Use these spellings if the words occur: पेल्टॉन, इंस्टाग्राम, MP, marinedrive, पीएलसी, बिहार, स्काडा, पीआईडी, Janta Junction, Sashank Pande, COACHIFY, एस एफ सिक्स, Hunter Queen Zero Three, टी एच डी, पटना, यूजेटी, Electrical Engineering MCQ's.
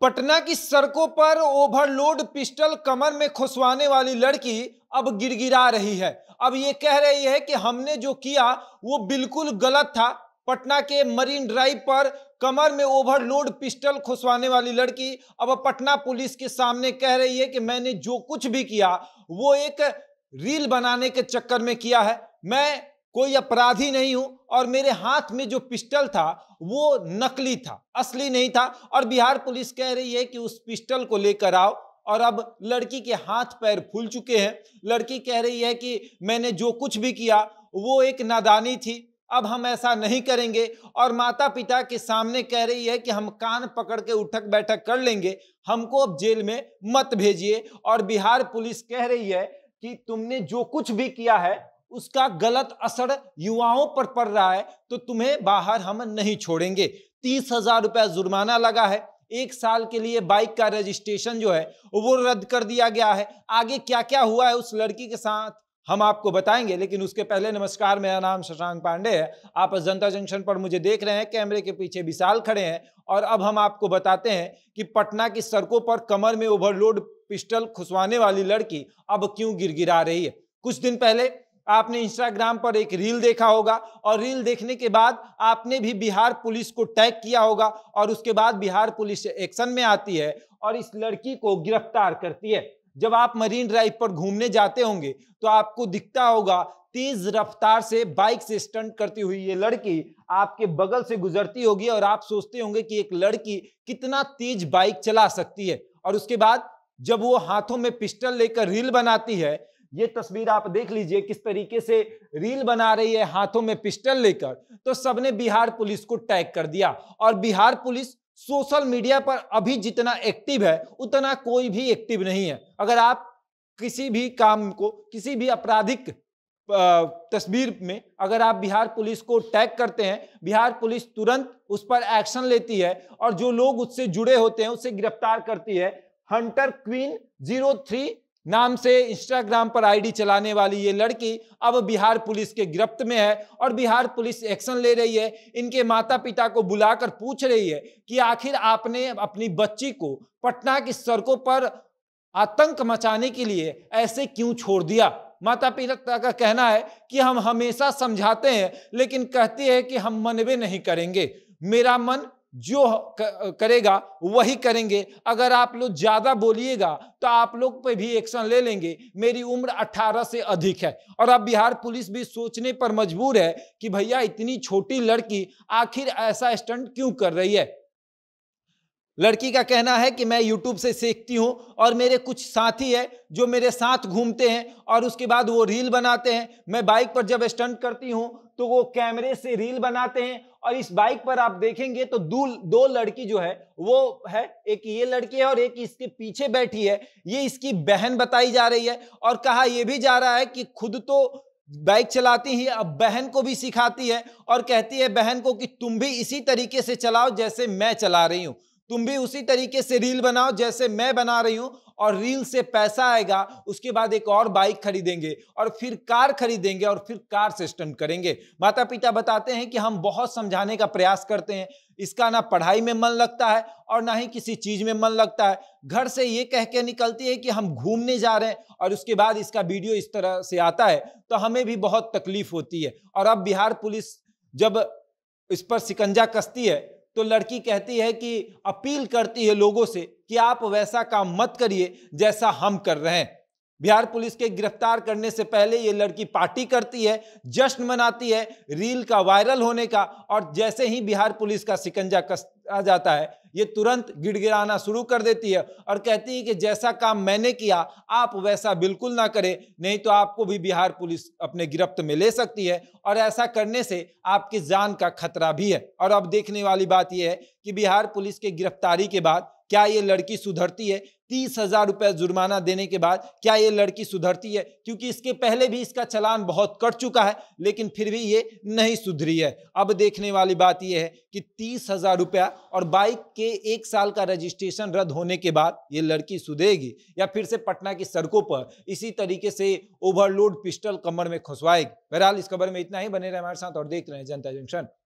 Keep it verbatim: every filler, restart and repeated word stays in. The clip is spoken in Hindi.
पटना की सड़कों पर ओवरलोड पिस्टल कमर में खुसवाने वाली लड़की अब गिड़गिड़ा रही है। अब ये कह रही है कि हमने जो किया वो बिल्कुल गलत था। पटना के मरीन ड्राइव पर कमर में ओवरलोड पिस्टल खुसवाने वाली लड़की अब पटना पुलिस के सामने कह रही है कि मैंने जो कुछ भी किया वो एक रील बनाने के चक्कर में किया है, मैं कोई अपराधी नहीं हूं और मेरे हाथ में जो पिस्टल था वो नकली था, असली नहीं था। और बिहार पुलिस कह रही है कि उस पिस्टल को लेकर आओ। और अब लड़की के हाथ पैर फूल चुके हैं। लड़की कह रही है कि मैंने जो कुछ भी किया वो एक नादानी थी, अब हम ऐसा नहीं करेंगे। और माता पिता के सामने कह रही है कि हम कान पकड़ के उठक बैठक कर लेंगे, हमको अब जेल में मत भेजिए। और बिहार पुलिस कह रही है कि तुमने जो कुछ भी किया है उसका गलत असर युवाओं पर पड़ रहा है, तो तुम्हें बाहर हम नहीं छोड़ेंगे। तीस हजार रुपया जुर्माना लगा है, एक साल के लिए बाइक का रजिस्ट्रेशन जो है वो रद्द कर दिया गया है। आगे क्या क्या हुआ है उस लड़की के साथ हम आपको बताएंगे, लेकिन उसके पहले नमस्कार, मेरा नाम शशांक पांडे है। आप जनता जंक्शन पर मुझे देख रहे हैं, कैमरे के पीछे विशाल खड़े हैं। और अब हम आपको बताते हैं कि पटना की सड़कों पर कमर में ओवरलोड पिस्टल खुसवाने वाली लड़की अब क्यों गिड़गिड़ा रही है। कुछ दिन पहले आपने इंस्टाग्राम पर एक रील देखा होगा और रील देखने के बाद आपने भी बिहार पुलिस को टैग किया होगा और उसके बाद बिहार पुलिस एक्शन में आती है और इस लड़की को गिरफ्तार करती है। जब आप मरीन ड्राइव पर घूमने जाते होंगे तो आपको दिखता होगा तेज रफ्तार से बाइक से स्टंट करती हुई ये लड़की आपके बगल से गुजरती होगी और आप सोचते होंगे कि एक लड़की कितना तेज बाइक चला सकती है। और उसके बाद जब वो हाथों में पिस्टल लेकर रील बनाती है, ये तस्वीर आप देख लीजिए किस तरीके से रील बना रही है हाथों में पिस्टल लेकर, तो सबने बिहार पुलिस को टैग कर दिया। और बिहार पुलिस सोशल मीडिया पर अभी जितना एक्टिव है उतना कोई भी एक्टिव नहीं है। अगर आप किसी भी काम को, किसी भी आपराधिक तस्वीर में अगर आप बिहार पुलिस को टैग करते हैं, बिहार पुलिस तुरंत उस पर एक्शन लेती है और जो लोग उससे जुड़े होते हैं उसे गिरफ्तार करती है। हंटर क्वीन जीरो थ्री नाम से इंस्टाग्राम पर आईडी चलाने वाली ये लड़की अब बिहार पुलिस के गिरफ्त में है और बिहार पुलिस एक्शन ले रही है। इनके माता पिता को बुलाकर पूछ रही है कि आखिर आपने अपनी बच्ची को पटना की सड़कों पर आतंक मचाने के लिए ऐसे क्यों छोड़ दिया। माता पिता का कहना है कि हम हमेशा समझाते हैं लेकिन कहती है कि हम मनवे नहीं करेंगे, मेरा मन जो करेगा वही करेंगे, अगर आप लोग ज्यादा बोलिएगा तो आप लोग पे भी एक्शन ले लेंगे, मेरी उम्र अठारह से अधिक है। और अब बिहार पुलिस भी सोचने पर मजबूर है कि भैया इतनी छोटी लड़की आखिर ऐसा स्टंट क्यों कर रही है। लड़की का कहना है कि मैं यूट्यूब से सीखती हूँ और मेरे कुछ साथी है जो मेरे साथ घूमते हैं और उसके बाद वो रील बनाते हैं। मैं बाइक पर जब स्टंट करती हूँ तो वो कैमरे से रील बनाते हैं। और इस बाइक पर आप देखेंगे तो दो दो लड़की जो है वो है, एक ये लड़की है और एक इसके पीछे बैठी है, ये इसकी बहन बताई जा रही है। और कहा यह भी जा रहा है कि खुद तो बाइक चलाती है, अब बहन को भी सिखाती है और कहती है बहन को कि तुम भी इसी तरीके से चलाओ जैसे मैं चला रही हूँ, तुम भी उसी तरीके से रील बनाओ जैसे मैं बना रही हूँ और रील से पैसा आएगा, उसके बाद एक और बाइक खरीदेंगे और फिर कार खरीदेंगे और फिर कार से स्टंट करेंगे। माता पिता बताते हैं कि हम बहुत समझाने का प्रयास करते हैं, इसका ना पढ़ाई में मन लगता है और ना ही किसी चीज में मन लगता है। घर से ये कह के निकलती है कि हम घूमने जा रहे हैं और उसके बाद इसका वीडियो इस तरह से आता है तो हमें भी बहुत तकलीफ होती है। और अब बिहार पुलिस जब इस पर शिकंजा कसती है तो लड़की कहती है कि अपील करती है लोगों से कि आप वैसा काम मत करिए जैसा हम कर रहे हैं। बिहार पुलिस के गिरफ्तार करने से पहले ये लड़की पार्टी करती है, जश्न मनाती है रील का वायरल होने का, और जैसे ही बिहार पुलिस का शिकंजा कसा जाता है ये तुरंत गिड़गिड़ाना शुरू कर देती है और कहती है कि जैसा काम मैंने किया आप वैसा बिल्कुल ना करें, नहीं तो आपको भी बिहार पुलिस अपने गिरफ्त में ले सकती है और ऐसा करने से आपकी जान का खतरा भी है। और अब देखने वाली बात यह है कि बिहार पुलिस के गिरफ्तारी के बाद क्या ये लड़की सुधरती है। तीस हजार रुपये जुर्माना देने के बाद क्या ये लड़की सुधरती है, क्योंकि इसके पहले भी इसका चालान बहुत कट चुका है लेकिन फिर भी ये नहीं सुधरी है। अब देखने वाली बात ये है कि तीस हजार रुपया और बाइक के एक साल का रजिस्ट्रेशन रद्द होने के बाद ये लड़की सुधरेगी या फिर से पटना की सड़कों पर इसी तरीके से ओवरलोड पिस्टल कमर में खुसवाएगी। बहरहाल इस खबर में इतना ही, बने रहे हमारे साथ और देख रहे हैं जनता जंक्शन।